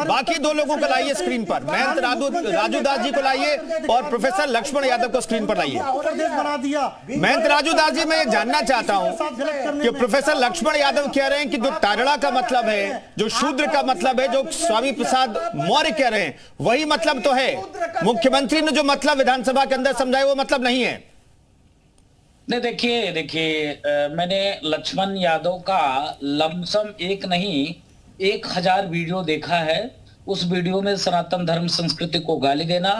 बाकी दो लोगों को लाइए स्क्रीन पर, महंत राजू दास जी को लाइए और प्रोफेसर लक्ष्मण यादव को स्क्रीन पर लाइए। महंत राजू दास जी, मैं ये जानना चाहता हूं कि प्रोफेसर लक्ष्मण यादव कह रहे हैं कि जो तारणा का मतलब है, जो शूद्र का मतलब है, जो स्वामी प्रसाद मौर्य कह रहे हैं वही मतलब तो है। मुख्यमंत्री ने जो मतलब विधानसभा के अंदर समझाया वो मतलब नहीं है। नहीं, देखिए मैंने लक्ष्मण यादव का लमसम एक नहीं 1000 वीडियो देखा है। उस वीडियो में सनातन धर्म संस्कृति को गाली देना,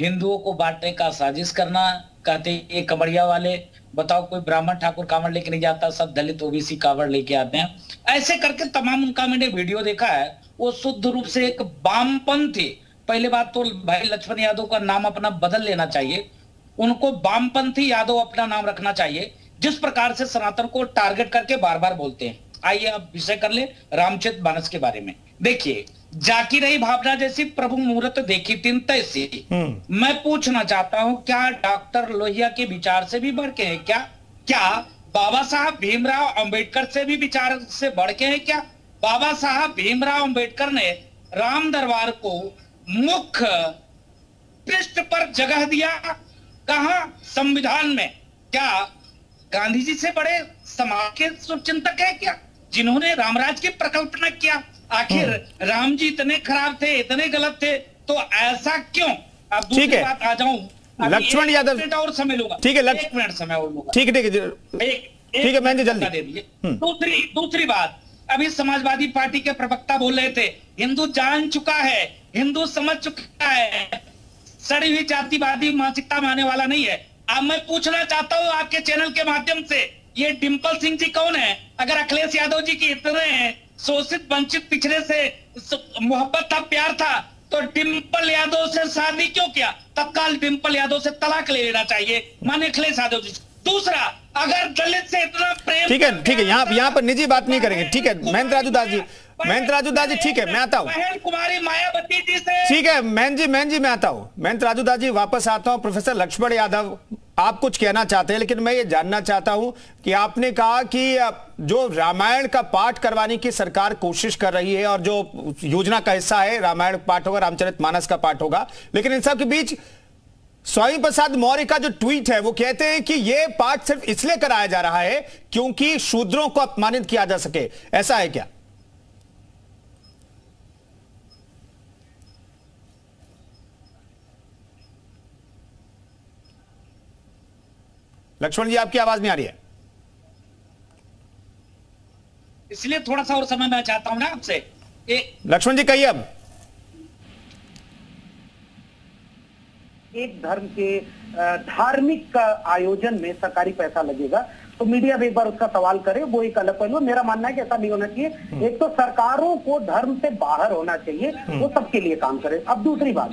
हिंदुओं को बांटने का साजिश करना, कहते ये कमरिया वाले, बताओ कोई ब्राह्मण ठाकुर कांवड़ लेके नहीं जाता, सब दलित ओबीसी कांवड़ लेके आते हैं, ऐसे करके तमाम उनका मैंने वीडियो देखा है। वो शुद्ध रूप से एक वामपंथी, पहले बात तो भाई लक्ष्मण यादव का नाम अपना बदल लेना चाहिए, उनको वामपंथी यादव अपना नाम रखना चाहिए। जिस प्रकार से सनातन को टारगेट करके बार बार बोलते हैं। आइए अब विषय कर ले रामचरित मानस के बारे में। देखिए, जाकी रही भावना जैसी प्रभु मुहूर्त देखी तीन तैसी। मैं पूछना चाहता हूं, क्या डॉक्टर लोहिया के विचार से भी बढ़ के हैं? क्या बाबा साहब भीमराव अंबेडकर से भी विचार से बढ़ के हैं? क्या बाबा साहब भीमराव अंबेडकर ने राम दरबार को मुख्य पृष्ठ पर जगह दिया? कहा संविधान में? क्या गांधी जी से बड़े समाज के शुभचिंतक है क्या, जिन्होंने रामराज की प्रकल्पना किया? आखिर राम जी इतने खराब थे, इतने गलत थे, तो ऐसा क्यों? अब दूसरी बात आ जाऊं, लक्ष्मण यादव और समय लूंगा, ठीक है? 1 मिनट समय और लूंगा, ठीक है मैं जल्दी। दूसरी बात, अभी समाजवादी पार्टी के प्रवक्ता बोल रहे थे हिंदू जान चुका है, हिंदू समझ चुका है, सड़ी हुई जातिवादी मानसिकता में आने वाला नहीं है। अब मैं पूछना चाहता हूँ आपके चैनल के माध्यम से, ये डिंपल सिंह जी कौन है? अगर अखिलेश यादव जी की इतने हैं शोषित वंचित पिछड़े से मोहब्बत था, प्यार था, तो डिंपल यादव से शादी क्यों किया? तत्काल डिंपल यादव से तलाक ले लेना चाहिए, माने अखिलेश यादव जी। दूसरा, अगर दलित से इतना प्रेम, ठीक है यहाँ पर निजी बात नहीं करेंगे, ठीक है महंत राजू दास जी, ठीक है मैं आता हूँ, कुमारी मायावती जी से, ठीक है महंत जी मैं आता हूँ। महंत राजू दास जी वापस आता हूँ। प्रोफेसर लक्ष्मण यादव, आप कुछ कहना चाहते हैं, लेकिन मैं ये जानना चाहता हूं कि आपने कहा कि जो रामायण का पाठ करवाने की सरकार कोशिश कर रही है और जो योजना का हिस्सा है, रामायण पाठ होगा, रामचरितमानस का पाठ होगा, लेकिन इन सब के बीच स्वामी प्रसाद मौर्य का जो ट्वीट है वो कहते हैं कि ये पाठ सिर्फ इसलिए कराया जा रहा है क्योंकि शूद्रों को अपमानित किया जा सके। ऐसा है क्या? लक्ष्मण जी, आपकी आवाज नहीं आ रही है, इसलिए थोड़ा सा और समय मैं चाहता हूं ना आपसे। लक्ष्मण जी कहिए। अब एक धर्म के धार्मिक आयोजन में सरकारी पैसा लगेगा तो मीडिया भी एक बार उसका सवाल करे, वो एक अलग पहलू। मेरा मानना है कि ऐसा नहीं होना चाहिए। एक तो सरकारों को धर्म से बाहर होना चाहिए, वो सबके लिए काम करे। अब दूसरी बात,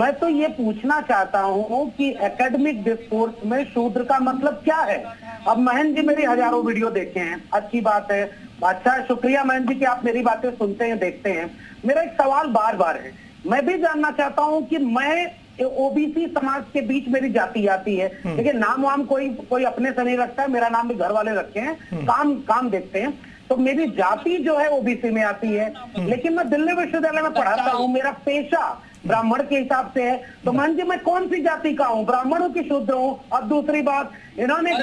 मैं तो ये पूछना चाहता हूँ कि एकेडमिक डिस्कोर्स में शूद्र का मतलब क्या है? अब महंत जी मेरी हजारों वीडियो देखे हैं, अच्छी बात है, अच्छा शुक्रिया महंत जी कि आप मेरी बातें सुनते हैं, देखते हैं। मेरा एक सवाल बार बार है, मैं भी जानना चाहता हूँ कि मैं ओबीसी समाज के बीच मेरी जाति आती है, लेकिन नाम वाम कोई अपने से नहीं रखता है, मेरा नाम भी घर वाले रखे हैं, काम देखते हैं, तो मेरी जाति जो है ओबीसी में आती है, लेकिन मैं दिल्ली विश्वविद्यालय में पढ़ाता हूँ, मेरा पेशा ब्राह्मण के हिसाब से है, तो मान जी मैं कौन सी जाति का हूँ? ब्राह्मणों की शूद्र हूँ। अब दूसरी बात, इन्होंने मैं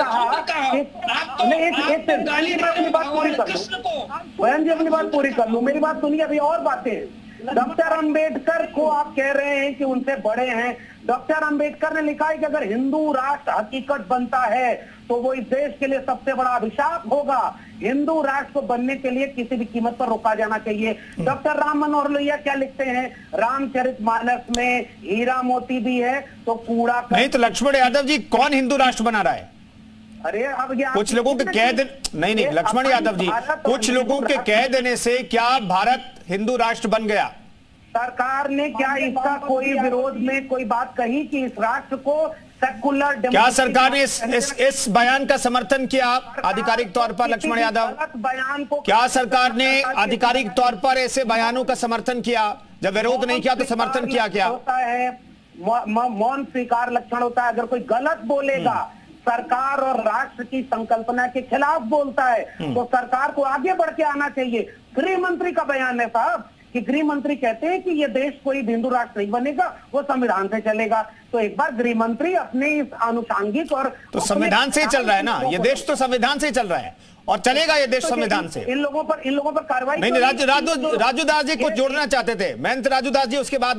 अपनी बात पूरी कर लूँ, मेरी बात सुनिए। अभी और बातें, डॉक्टर अम्बेडकर को आप कह रहे हैं कि उनसे बड़े हैं। डॉक्टर अम्बेडकर ने लिखा है कि अगर हिंदू राष्ट्र हकीकत बनता है तो वो इस देश के लिए सबसे बड़ा अभिशाप होगा, हिंदू राष्ट्र को बनने के लिए किसी भी कीमत पर रोका जाना चाहिए। डॉक्टर राम मनोहर लोहिया क्या लिखते हैं? रामचरितमानस में हीरा मोती भी है तो कूड़ा नहीं। तो लक्ष्मण यादव जी, कौन हिंदू राष्ट्र बना रहा है? अरे अब कुछ लोगों के कह देने नहीं लक्ष्मण यादव जी, कुछ लोगों के कह देने से क्या भारत हिंदू राष्ट्र बन गया? सरकार ने क्या इसका कोई विरोध में कोई बात कही कि इस राष्ट्र को सेकुलर? क्या सरकार ने इस बयान का समर्थन किया आप आधिकारिक तौर पर? लक्ष्मण यादव, बयान को क्या सरकार ने आधिकारिक तौर पर ऐसे बयानों का समर्थन किया? जब विरोध नहीं किया तो समर्थन किया क्या होता है? मौन स्वीकार लक्षण होता है। अगर कोई गलत बोलेगा, सरकार और राष्ट्र की संकल्पना के खिलाफ बोलता है, तो सरकार को आगे बढ़ के आना चाहिए। गृह मंत्री का बयान है साहब, कि गृह मंत्री कहते हैं कि यह देश कोई हिंदू राष्ट्र नहीं बनेगा, वो संविधान से चलेगा। तो एक बार गृह मंत्री अपने इस आनुषांगिक और तो संविधान से ही चल रहा है ना, ये देश तो संविधान से ही चल रहा है और चलेगा ये देश संविधान से। इन लोगों पर कार्रवाई नहीं। राजू दास जी कुछ जोड़ना चाहते थे, महंत राजू दास जी, उसके बाद